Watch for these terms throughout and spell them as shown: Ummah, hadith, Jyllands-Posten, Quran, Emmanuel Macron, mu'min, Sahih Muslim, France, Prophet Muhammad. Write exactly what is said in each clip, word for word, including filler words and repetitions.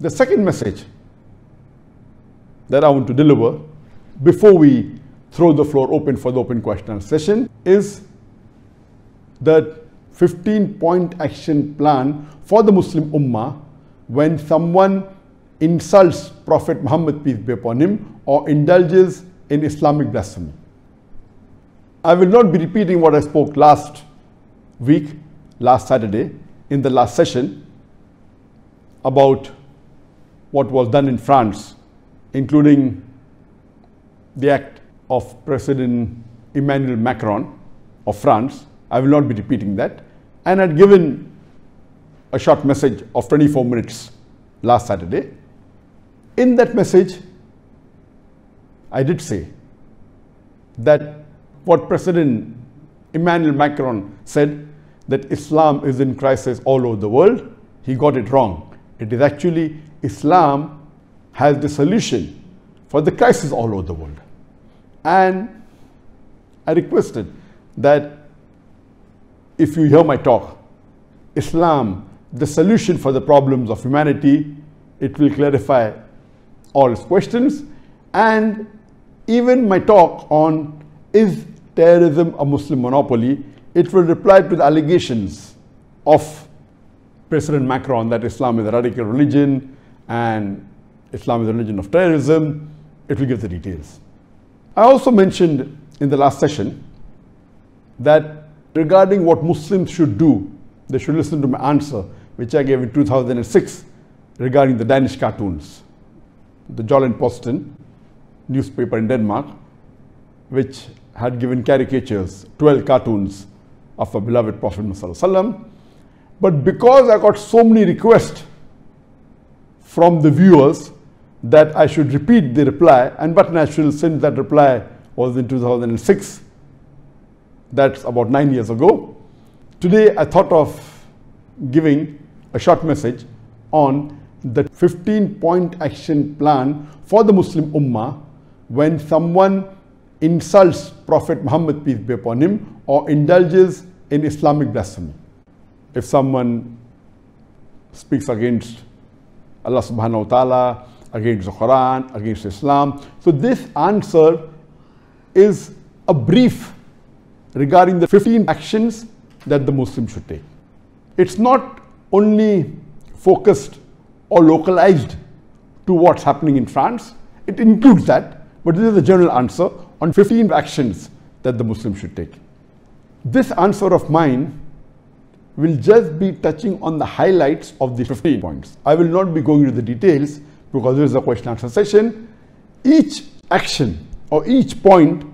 The second message that I want to deliver before we throw the floor open for the open question session is that fifteen point action plan for the Muslim Ummah when someone insults Prophet Muhammad, peace be upon him, or indulges in Islamic blasphemy. I will not be repeating what I spoke last week, last Saturday, in the last session about what was done in France, including the act of President Emmanuel Macron of France. I will not be repeating that. And I had given a short message of twenty-four minutes last Saturday. In that message, I did say that what President Emmanuel Macron said, that Islam is in crisis all over the world, he got it wrong. It is actually Islam has the solution for the crisis all over the world. And I requested that if you hear my talk, Islam, the solution for the problems of humanity, it will clarify all its questions. And even my talk on is terrorism a Muslim monopoly, it will reply to the allegations of President Macron that Islam is a radical religion and Islam is a religion of terrorism. It will give the details. I also mentioned in the last session that regarding what Muslims should do, they should listen to my answer, which I gave in two thousand six regarding the Danish cartoons. The Jyllands-Posten newspaper in Denmark, which had given caricatures, twelve cartoons of our beloved Prophet Muhammad. But because I got so many requests from the viewers that I should repeat the reply, and but natural since that reply was in two thousand six, that's about nine years ago, today I thought of giving a short message on the fifteen point action plan for the Muslim Ummah when someone insults Prophet Muhammad, peace be upon him, or indulges in Islamic blasphemy. If someone speaks against Allah subhanahu wa ta'ala, against the Quran, against Islam. So this answer is a brief regarding the fifteen actions that the Muslims should take. It's not only focused or localized to what's happening in France. It includes that, but this is the general answer on fifteen actions that the Muslims should take. This answer of mine will just be touching on the highlights of the fifteen points. I will not be going into the details because this is a question answer session. Each action or each point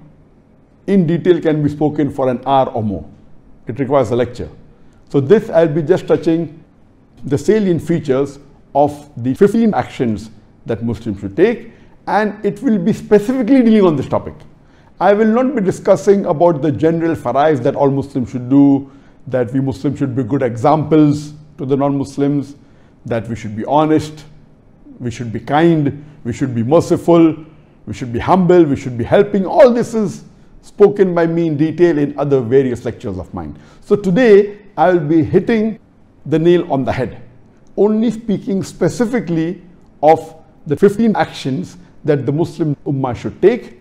in detail can be spoken for an hour or more. It requires a lecture. So this I'll be just touching the salient features of the fifteen actions that Muslims should take, and it will be specifically dealing on this topic. I will not be discussing about the general farais that all Muslims should do, that we Muslims should be good examples to the non-Muslims, that we should be honest, we should be kind, we should be merciful, we should be humble, we should be helping. All this is spoken by me in detail in other various lectures of mine. So today I will be hitting the nail on the head, only speaking specifically of the fifteen actions that the Muslim Ummah should take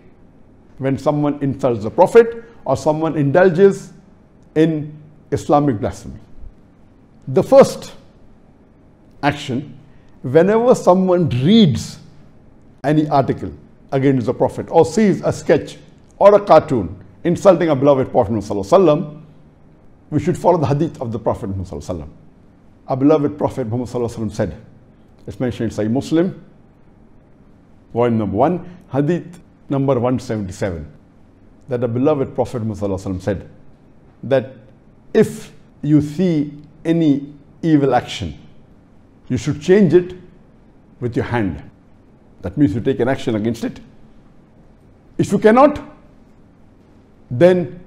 when someone insults the Prophet or someone indulges in Islamic blasphemy. The first action, whenever someone reads any article against the Prophet or sees a sketch or a cartoon insulting a beloved Prophet Muhammad, we should follow the hadith of the Prophet Muhammad. Our beloved Prophet Muhammad said, it's mentioned in Sahih Muslim, volume number one, hadith number one seventy-seven, that the beloved Prophet Muhammad said that if you see any evil action, you should change it with your hand. That means you take an action against it. If you cannot, then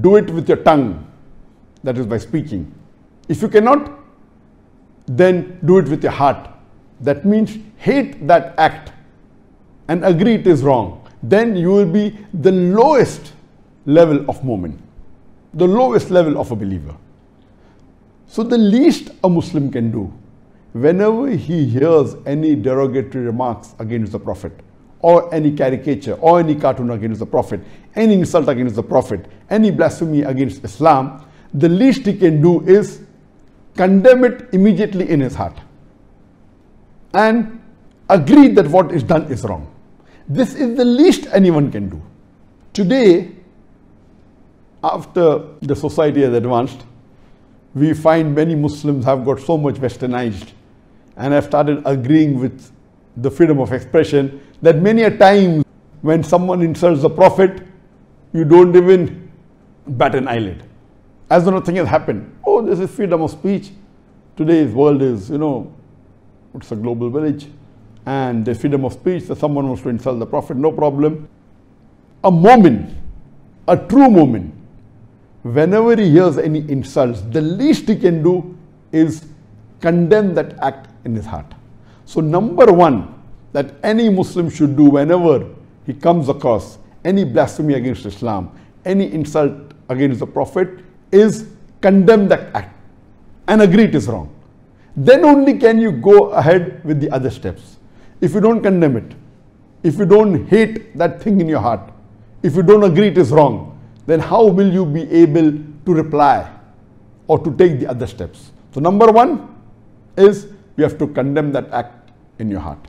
do it with your tongue, that is by speaking. If you cannot, then do it with your heart. That means hate that act and agree it is wrong. Then you will be the lowest level of mu'min, the lowest level of a believer. So the least a Muslim can do whenever he hears any derogatory remarks against the Prophet, or any caricature, or any cartoon against the Prophet, any insult against the Prophet, any blasphemy against Islam, the least he can do is condemn it immediately in his heart and agree that what is done is wrong. This is the least anyone can do. Today, after the society has advanced, we find many Muslims have got so much westernized and have started agreeing with the freedom of expression that many a time when someone insults the Prophet, you don't even bat an eyelid, as though nothing has happened. Oh, this is freedom of speech. Today's world is, you know, it's a global village. And the freedom of speech, that someone wants to insult the Prophet, no problem. A mu'min, a true mu'min, whenever he hears any insults, the least he can do is condemn that act in his heart. So number one that any Muslim should do whenever he comes across any blasphemy against Islam, any insult against the Prophet, is condemn that act and agree it is wrong. Then only can you go ahead with the other steps. If you don't condemn it, if you don't hate that thing in your heart, if you don't agree it is wrong, then how will you be able to reply or to take the other steps? So number one is you have to condemn that act in your heart.